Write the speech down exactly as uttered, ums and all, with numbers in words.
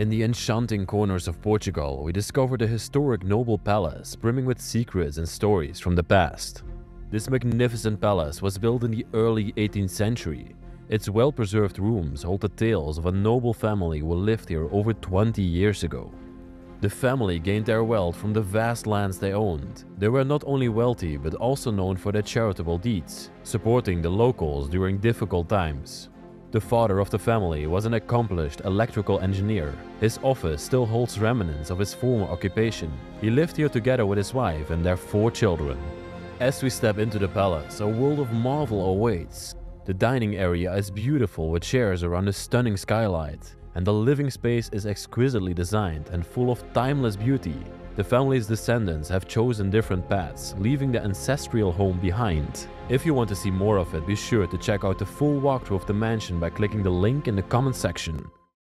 In the enchanting corners of Portugal, we discovered a historic noble palace brimming with secrets and stories from the past. This magnificent palace was built in the early eighteenth century. Its well-preserved rooms hold the tales of a noble family who lived here over twenty years ago. The family gained their wealth from the vast lands they owned. They were not only wealthy but also known for their charitable deeds, supporting the locals during difficult times. The father of the family was an accomplished electrical engineer. His office still holds remnants of his former occupation. He lived here together with his wife and their four children. As we step into the palace, a world of marvel awaits. The dining area is beautiful with chairs around a stunning skylight, and the living space is exquisitely designed and full of timeless beauty. The family's descendants have chosen different paths, leaving the ancestral home behind. If you want to see more of it, be sure to check out the full walkthrough of the mansion by clicking the link in the comment section.